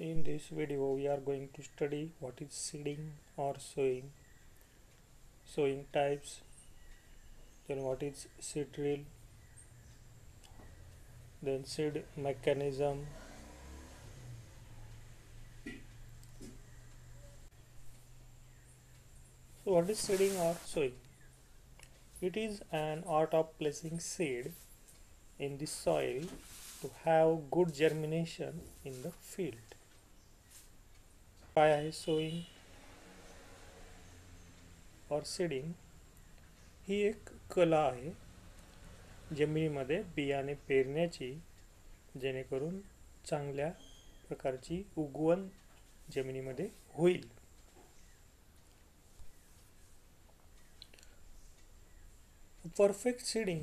In this video we are going to study what is seeding or sowing, sowing types, then what is seed drill, then seed mechanism, so what is seeding or sowing? It is an art of placing seed in the soil to have good germination in the field. पाया है sowing और seeding ही एक कला आहे जमिनीमध्ये बियाणे पेरण्याची, जेणेकरून चांगल्या प्रकारची उगवण जमिनीमध्ये होईल. Perfect seeding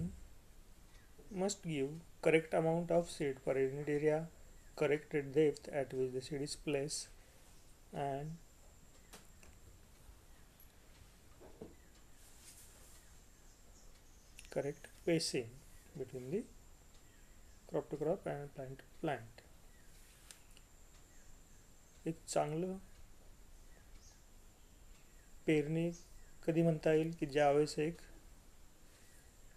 must give correct amount of seed per unit area, correct depth at which the seed is place and correct spacing between the crop to crop and plant to plant. एक चांगलं पेरणी कधी म्हणता येईल की ज्यावेळेस एक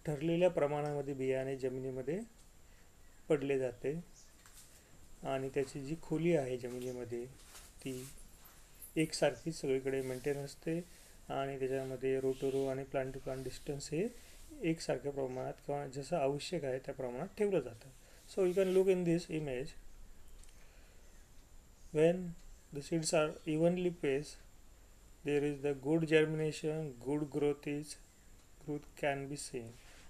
ठरलेल्या प्रमाणामध्ये बियाणे जमिनीमध्ये पडले जाते आणि त्याची जी खोली आहे जमिनीमध्ये ती एक सारखी सगळीकडे मेंटेन असते आणि त्याच्यामध्ये रो टू रो आणि प्लांट टू प्लांट डिस्टन्स हे एकसारख्या प्रमाणात किंवा जसं आवश्यक आहे त्या प्रमाणात ठेवलं जातं. So you can look in this image when the seeds are evenly place there is the good germination, good growth is growth can be seen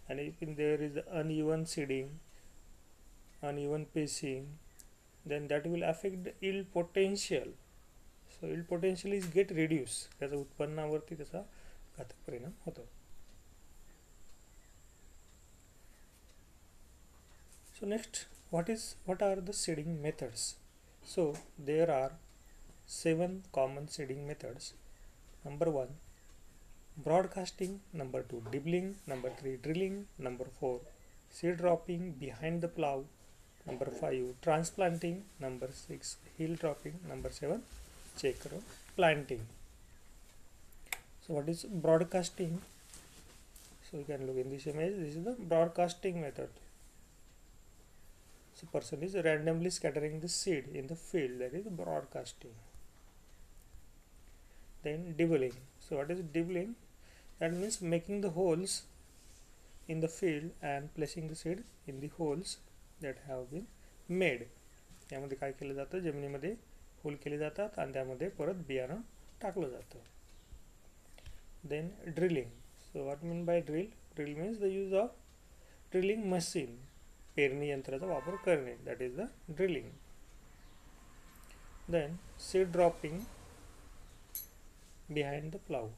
and if there is the uneven seeding, uneven pacing, then that will affect the yield potential. So yield potential is get reduced, त्याचा उत्पन्नावरती त्याचा घातक परिणाम होतो. So next, what are the seeding methods? So there are 7 common seeding methods. Number 1, broadcasting. Number 2, dibbling. Number 3, drilling. Number 4, seed dropping behind the plow. Number 5, transplanting. Number 6, heel dropping. Number 7, checker planting. So what is broadcasting? So you can look in this image. This is the broadcasting method. So person is randomly scattering the seed in the field, that is broadcasting. Then dibbling. So what is dibbling? That means making the holes in the field and placing the seed in the holes that have been made. यामध्ये काय केलं जातं, जमिनीमध्ये whole केले जातात आणि त्यामध्ये परत बियाणं टाकलं जातं. Then drilling. So what mean by drill? Drill means the use of drilling machine, पेरणी यंत्राचा वापर करणे, that is the drilling. Then seed dropping behind the plough.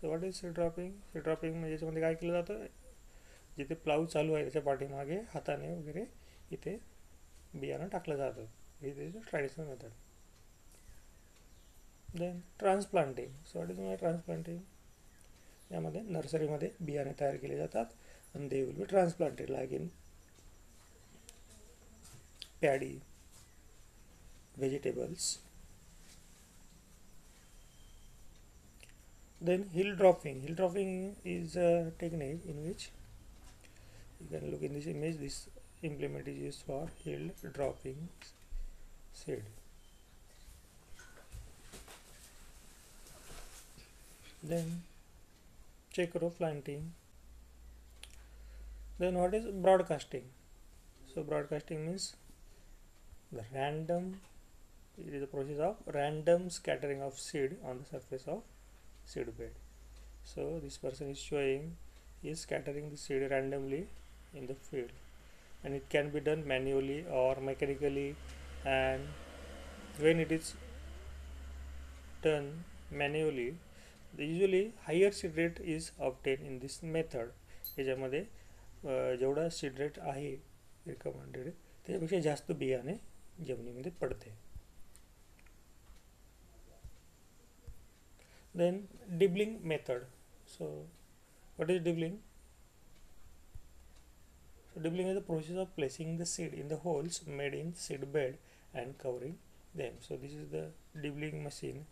So what is seed dropping? Seed dropping म्हणजे याच्यामध्ये काय केलं जातं, जिथे प्लाऊ चालू आहे त्याच्या पाठीमागे हाताने वगैरे इथे बियाणं टाकलं जातं. हे त्याचं traditional method. Then transplanting. So what is my transplanting? यामध्ये नर्सरीमध्ये बियाणे तयार केले जातात आणि they will be transplanted like in paddy, vegetables. Then hill dropping. Hill dropping is a technique in which you can look in this image. This implement is used for heel dropping seed. Then check row planting. Then what is broadcasting? So broadcasting means the random, it is the process of random scattering of seed on the surface of seed bed. So this person is showing he is scattering the seed randomly in the field, and it can be done manually or mechanically. And when it is done manually, usually higher seed rate is obtained in this method. याच्यामध्ये जेवढा seed rate आहे recommended त्यापेक्षा जास्त बियाणे जमिनीमध्ये पडते. Then dibbling method. So what is dibbling? So dibbling is the process of placing the seed in the holes made in seed bed and covering them. So this is the dibbling machine.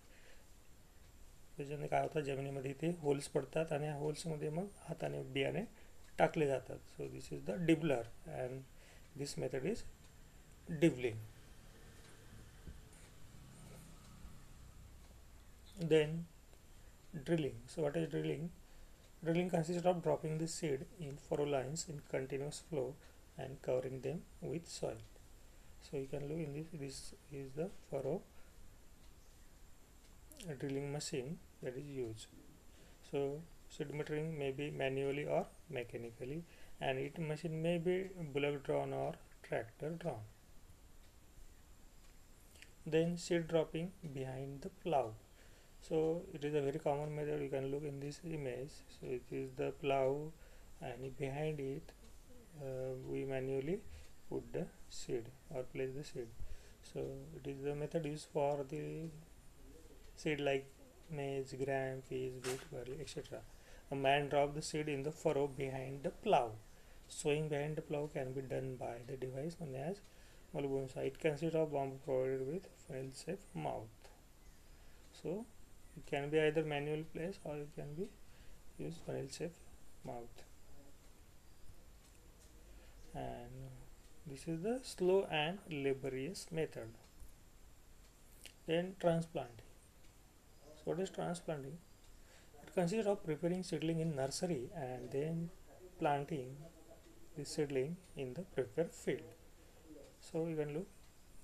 त्याच्याने काय होतं जमिनीमध्ये इथे holes पडतात आणि या होल्समध्ये मग हाताने बियाणे टाकले जातात. So this is the dibbler and this method is dibbling. Then drilling. So what is drilling? Drilling consists of dropping the seed in furrow lines in continuous flow and covering them with soil. So you can look in this is the furrow drilling machine that is used. So seed metering may be manually or mechanically, and it machine may be bullock drawn or tractor drawn. Then seed dropping behind the plow. So it is a very common method. You can look in this image. So it is the plow, and behind it we manually put the seed or place the seed. So it is the method used for the seed like maize, gram, peas, wheat, barley, etc. A man drops the seed in the furrow behind the plow. Sowing behind the plow can be done by the device known as mulbunsa. It consists of bamboo provided with funnel-shaped mouth. So it can be either manual place or it can be use funnel shape mouth. And this is the slow and laborious method. Then transplanting. So what is transplanting? It consists of preparing seedling in nursery and then planting the seedling in the prepared field. So you can look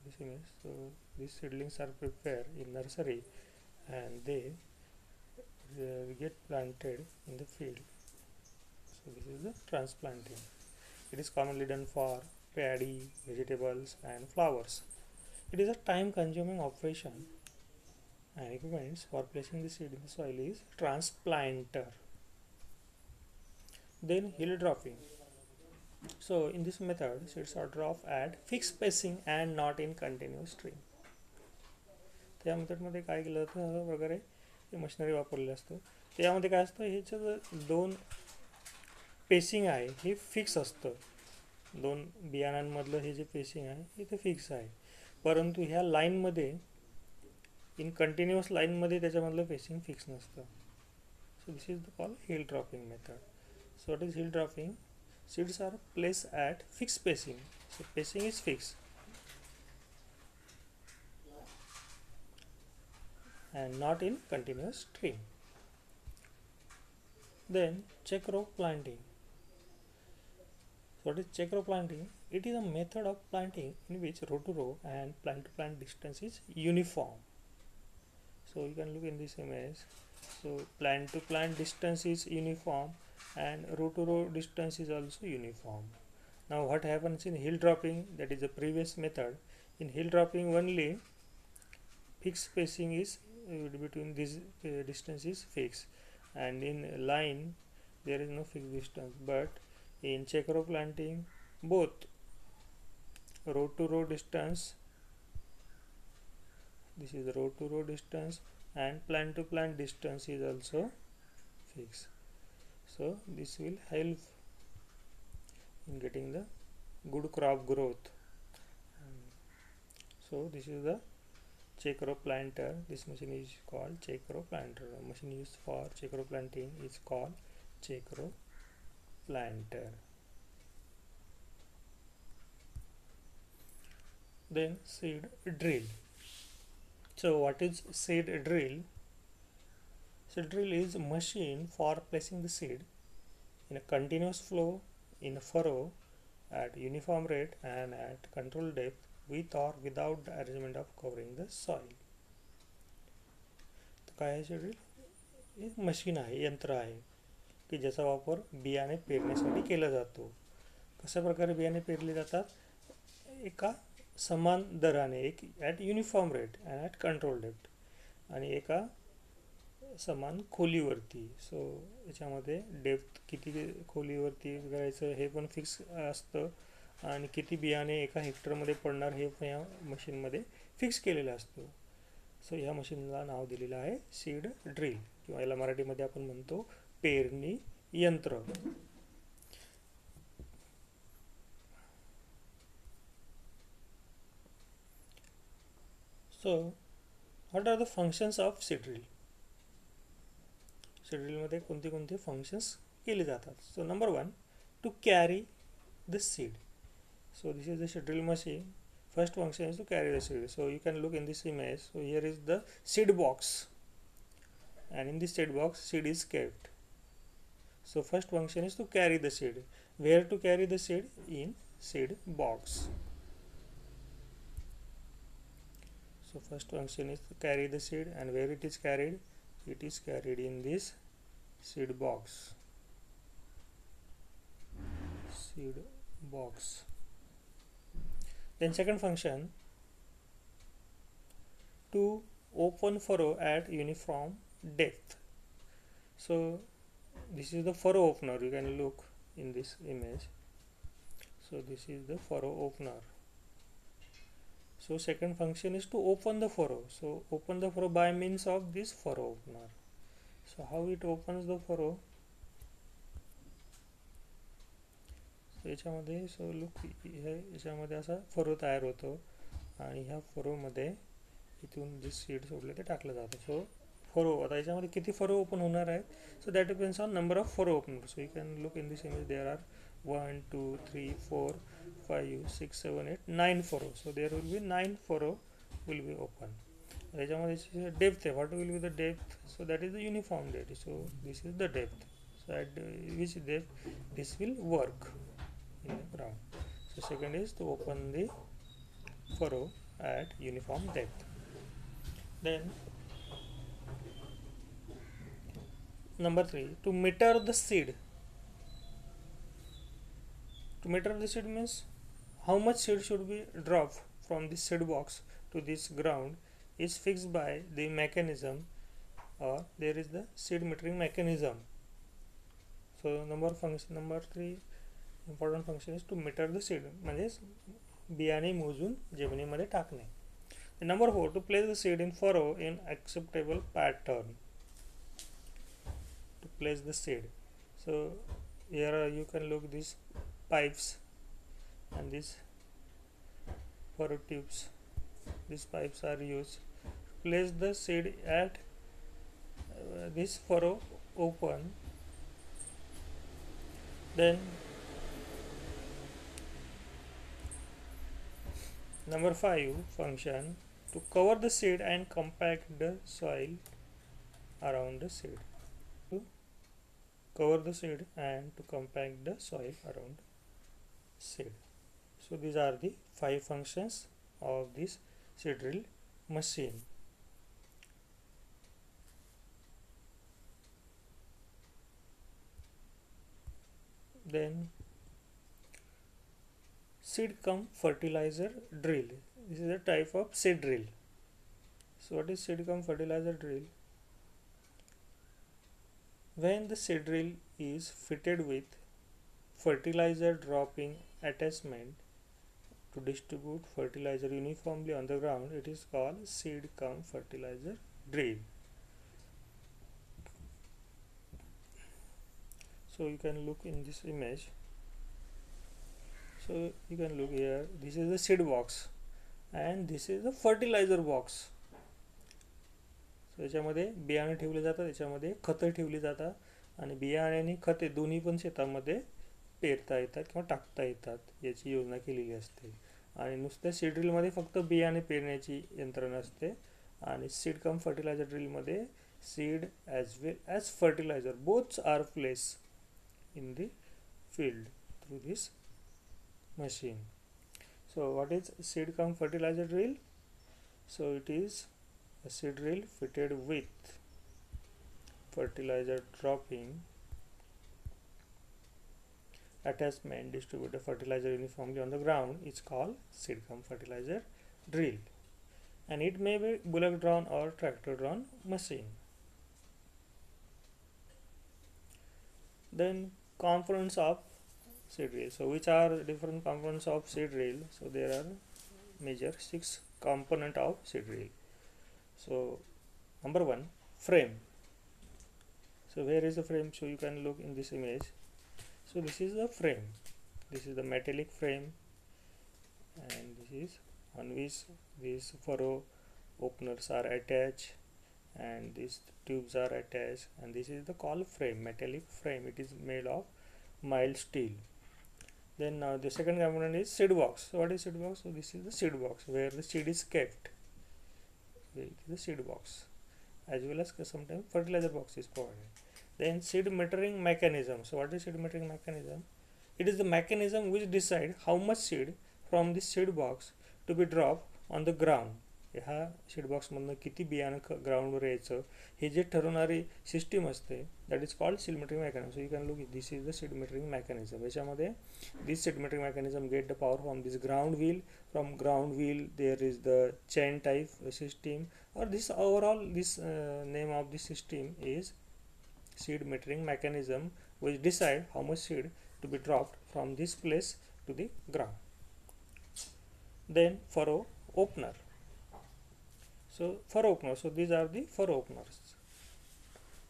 this image. So these seedlings are prepared in nursery and they get planted in the field. So this is the transplanting. It is commonly done for paddy, vegetables and flowers. It is a time consuming operation, and equipment for placing the seed in the soil is transplanter. Then hill dropping. So in this method seeds are dropped at fixed spacing and not in continuous stream. या मेथडमध्ये काय केलं जातं अशा प्रकारे हे machinery वापरलेलं असतं. तर यामध्ये काय असतं ह्याचं दोन पेसिंग आहे हे फिक्स असतं. दोन बियाणांमधलं हे जे पेसिंग आहे हे ते फिक्स आहे, परंतु ह्या लाईनमध्ये इन कंटिन्युअस लाईनमध्ये त्याच्यामधलं पेसिंग फिक्स नसतं. So this is the call hill dropping method. So what is hill dropping? Seeds are place at fix spacing. So pacing is fix and not in continuous stream. Then check row planting. So what is check row planting? It is a method of planting in which row to row and plant to plant distance is uniform. So you can look in this image. So plant to plant distance is uniform and row to row distance is also uniform. Now what happens in hill dropping, that is the previous method. In hill dropping only fixed spacing is between these distance is fixed, and in line there is no fixed distance. But in check row planting both row to row distance, this is row to row distance, and plant to plant distance is also fixed. So this will help in getting the good crop growth. So this is the check row planter. This machine is called check row planter. The machine used for check row planting is called check row planter. Then seed drill. So what is seed drill? Seed drill is a machine for placing the seed in a continuous flow in a furrow at uniform rate and at controlled depth, with or without the arrangement of covering the soil. तो काय आहे seed drill? एक machine आहे, यंत्र आहे की ज्याचा वापर बियाणे पेरण्यासाठी केला जातो. कशा प्रकारे बियाणे पेरले जातात? एका समान दराने, एक at uniform rate and at control depth, आणि एका समान खोलीवरती. सो याच्यामध्ये डेप्थ किती खोलीवरती करायचं हे पण फिक्स असतं, आणि किती बियाणे एका हेक्टरमध्ये पडणार हे पण या मशीनमध्ये फिक्स केलेलं असतं. सो ह्या मशीनला नाव दिलेलं आहे सीड ड्रिल, किंवा याला मराठीमध्ये आपण म्हणतो पेरणी यंत्र. So what are the functions of C drill? C drill मध्ये कोणते कोणते functions केले जातात. So number 1, to carry the seed. So this is the seed drill machine. First function is to carry the seed. So you can look in this image. So here is the seed box, and in this seed box seed is kept. So first function is to carry the seed. Where to carry the seed? In seed box. So first function is to carry the seed, and where it is carried? It is carried in this seed box. Seed box. Then second function, to open furrow at uniform depth. So this is the furrow opener. You can look in this image. So this is the furrow opener. So second function is to open the furrow. So open the furrow by means of this furrow opener. So how it opens the furrow? So याच्यामध्ये so look याच्यामध्ये असा furrow तयार होतो आणि ह्या furrow मध्ये इथून जे seed सोडले ते टाकले जाते. सो फरो आता याच्यामध्ये किती फरो ओपन होणार आहेत? So that depends on number of furrow opener. So you can look in this image. There are 1 2 3 4 5 6 7 8 9 furrow. So there will be 9 furrow will be open. याच्यामध्ये डेप्थ है. What will be the depth? So that is the uniform depth. So this is the depth. So at which depth this will work in the ground. So second is to open the furrow at uniform depth. Then number 3, to meter the seed. To meter the seed means how much seed should be dropped from the seed box to this ground is fixed by the mechanism, or there is the seed metering mechanism. So number 3 important function is to meter the seed, म्हणजे बियाणे मोजून जमिनीमध्ये टाकणे. Number 4, to place the seed in furrow in acceptable pattern. To place the seed. So here you can look these pipes and these furrow tubes. These pipes are used. Place the seed at this furrow open. Then Number 5 function, to cover the seed and compact the soil around the seed. To cover the seed and to compact the soil around seed. So these are the 5 functions of this seed drill machine. Then seed cum fertilizer drill. This is a type of seed drill. So what is seed cum fertilizer drill? When the seed drill is fitted with fertilizer dropping attachment to distribute fertilizer uniformly on the ground, it is called seed cum fertilizer drill. So you can look in this image. So you can look here. This is the seed box, and this is the fertilizer box. So याच्यामध्ये बियाणे ठेवले जातात, याच्यामध्ये खते ठेवली जातात, आणि बियाणे आणि खते दोन्ही पण शेतामध्ये पेरता येतात किंवा टाकता येतात याची योजना केलेली असते. आणि नुसत्या सीड ड्रिल मध्ये फक्त बियाणे पेरण्याची यंत्रणा असते, आणि सीड कम फर्टिलायझर ड्रिल मध्ये seed as well as fertilizer both are place in the field through this machine. So what is seed cum fertilizer drill? So it is a seed drill fitted with fertilizer dropping attachment distributed fertilizer uniformly on the ground is called seed cum fertilizer drill, and it may be bullock drawn or tractor drawn machine. Then components of seed drill. So which are different components of seed drill? So there are major 6 component of seed drill. So number 1, frame. So where is the frame? So you can look in this image. So this is the frame. This is the metallic frame, and this is on which this furrow openers are attached and these tubes are attached, and this is the column frame, metallic frame. It is made of mild steel. Then now the second component is seed box. So what is seed box? So this is the seed box where the seed is kept. The seed box, as well as sometimes fertilizer box is provided. Then seed metering mechanism. So what is seed metering mechanism? It is the mechanism which decide how much seed from the seed box to be dropped on the ground. हा seed box मधून किती बियाणं ग्राउंडवर यायचं हे जे ठरवणारी system असते that is called seed metering mechanism. So you can look this is the seed metering mechanism. याच्यामध्ये this seed metering mechanism get the power from this ground wheel. From ground wheel there is the chain type system और this overall this name of this system is seed metering mechanism which decide how much seed to be dropped from this place to the ground. Then furrow opener. So furrow openers, so these are the furrow openers.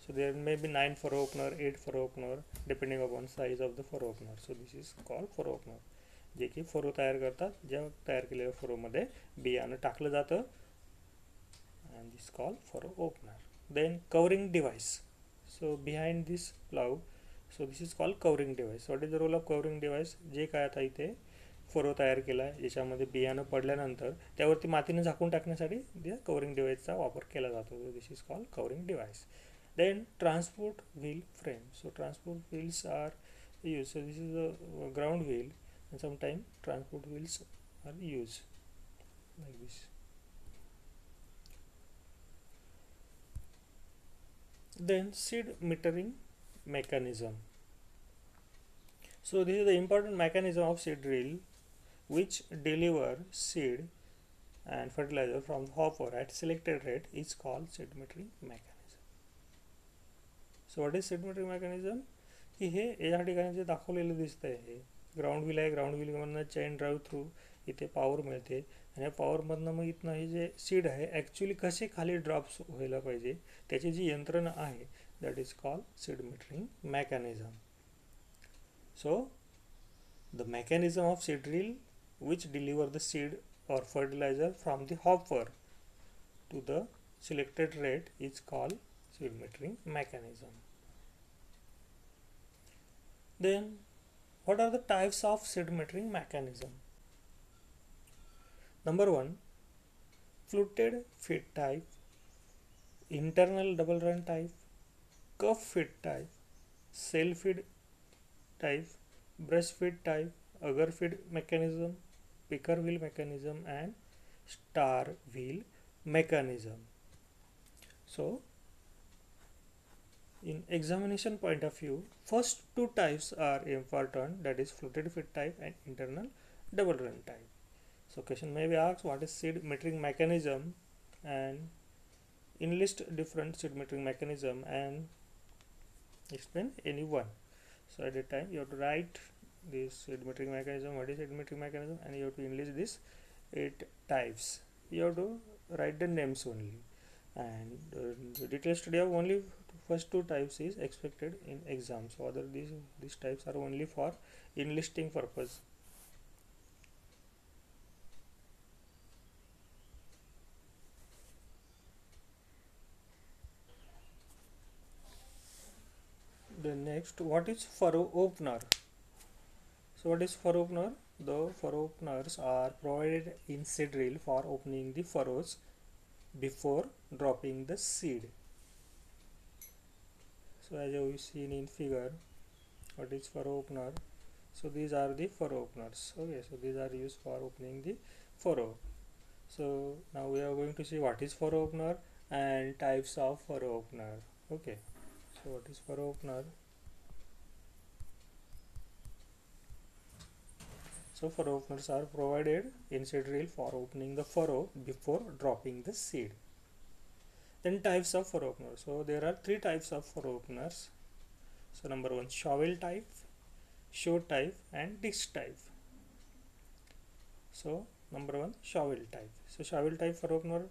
So there may be 9 furrow opener, 8 furrow opener, depending upon size of the furrow opener. So this is called furrow opener. जे की furrow तयार करतात, ज्या तयार केलेल्या furrow मध्ये बियाणं टाकलं जातं, and this is called furrow opener. Then covering device. So behind this plough, so this is called covering device. What is the role of covering device? जे काय आता इथे फरो तयार केला आहे ज्याच्यामध्ये बियाणं पडल्यानंतर त्यावरती मातीने झाकून टाकण्यासाठी त्या कवरिंग डिव्हाइसचा वापर केला जातो. This is called covering device. Then transport wheel frame. So transport wheels are use. So this is a ground wheel and sometime transport wheels are use like this. Then seed metering mechanism. So this is the important mechanism of seed drill, which deliver seed and fertilizer from the hopper at selected rate is called seed metering mechanism. So what is seed metering mechanism? कि हे या ठिकाणी जे दाखवलेलं दिसतंय हे ground wheel आहे. Ground व्हीलमधनं chain drive through इथे पॉवर मिळते आणि या पॉवरमधनं मग इथनं हे जे सीड आहे ॲक्च्युली कसे खाली ड्रॉप्स व्हायला पाहिजे त्याची जी यंत्रणा आहे that is called seed metering mechanism. So the mechanism of seed drill which deliver the seed or fertilizer from the hopper to the selected rate is called seed metering mechanism. Then what are the types of seed metering mechanism? Number 1, fluted feed type, internal double run type, cuff feed type, cell feed type, brush feed type, auger feed mechanism, picker wheel mechanism and star wheel mechanism. So in examination point of view, first two types are important, that is fluted feed type and internal double run type. So question may be asked, what is seed metering mechanism, and enlist different seed metering mechanism and explain any one. So at a time you have to write this seed metering mechanism, what is seed metering mechanism, and you have to enlist this 8 types. You have to write the names only, and the detailed study of only first two types is expected in exams. So other these types are only for enlisting purpose. Next, what is furrow opener? So what is furrow opener? The furrow openers are provided in seed drill for opening the furrows before dropping the seed. So as you have seen in figure, what is furrow opener? So these are the furrow openers. Okay, so these are used for opening the furrow. So now we are going to see what is furrow opener and types of furrow opener. Okay. So what is furrow opener? So furrow openers are provided in seed drill for opening the furrow before dropping the seed. Then types of furrow openers. So there are 3 types of furrow openers. So number 1, shovel type, shoe type and disc type. So number 1, shovel type. So shovel type furrow opener,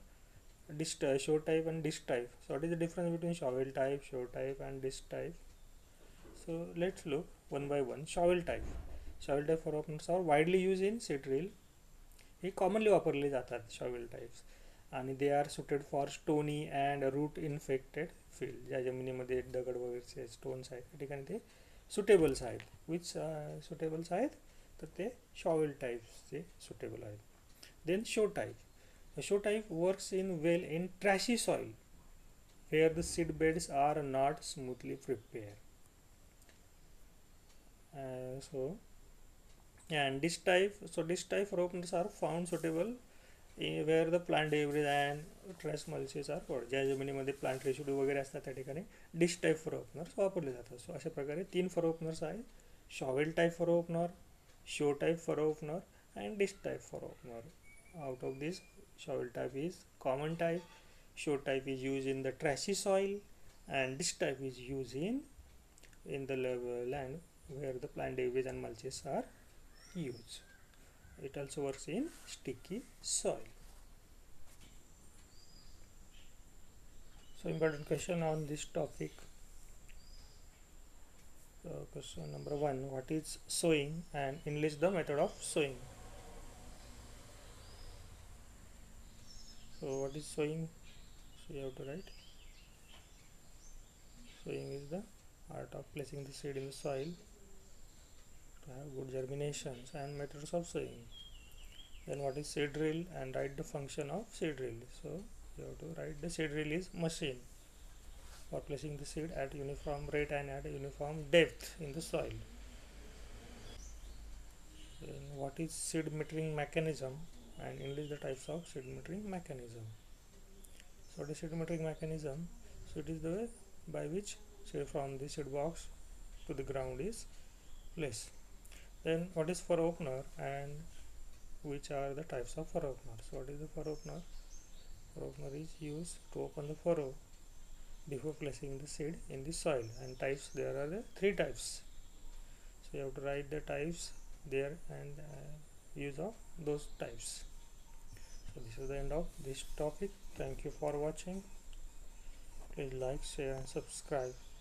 show type and disc type. So what is the difference between shovel type, show type and disc type? So let's look one by one. Shovel type. Shovel type furrow openers are widely used in seed drill. हे commonly वापरले जातात shovel types. and they are suited for stony and root infected field. ज्या जमिनीमध्ये दगड वगैरे stones आहेत त्या ठिकाणी ते सुटेबल्स आहेत. विच सुटेबल्स आहेत तर ते शॉवेल टाईप्सचे सुटेबल आहेत. Then shoe type. Shoe type works in well in trashy soil where the seed beds are not smoothly prepared. So and this type roughness are found suitable where the plant debris and trash mulches are found. ज्या जमिनीमध्ये plant residue वगैरे असतात त्या ठिकाणी dish type for openers वापरले जातात. सो अशा प्रकारे तीन फॉर ओपनर्स आहेत, shovel type furrow opener, shoe type furrow opener and disc type furrow opener. Out of this shovel type is common type, shoe type is use in the trashy soil and disc type is use in the land where the plant debris and mulches are use. It also works in sticky soil. So important question on this topic. So question number 1: what is sowing and enlist the method of sowing. So what is sowing? So you have to write. Sowing is the art of placing the seed in the soil. Have good germinations and methods of sowing. Then what is seed drill and write the function of seed drill. So you have to write the seed drill is machine for placing the seed at uniform rate and at uniform depth in the soil. Then what is seed metering mechanism and enlist the types of seed metering mechanism. So the seed metering mechanism, so it is the way by which seed from the seed box to the ground is placed. Then what is furrow opener and which are the types of furrow opener. So what is the furrow opener? Furrow opener is used to open the furrow before placing the seed in the soil. And types, there are the 3 types. So you have to write the types there and use of those types. So this is the end of this topic. Thank you for watching. Please like, share and subscribe.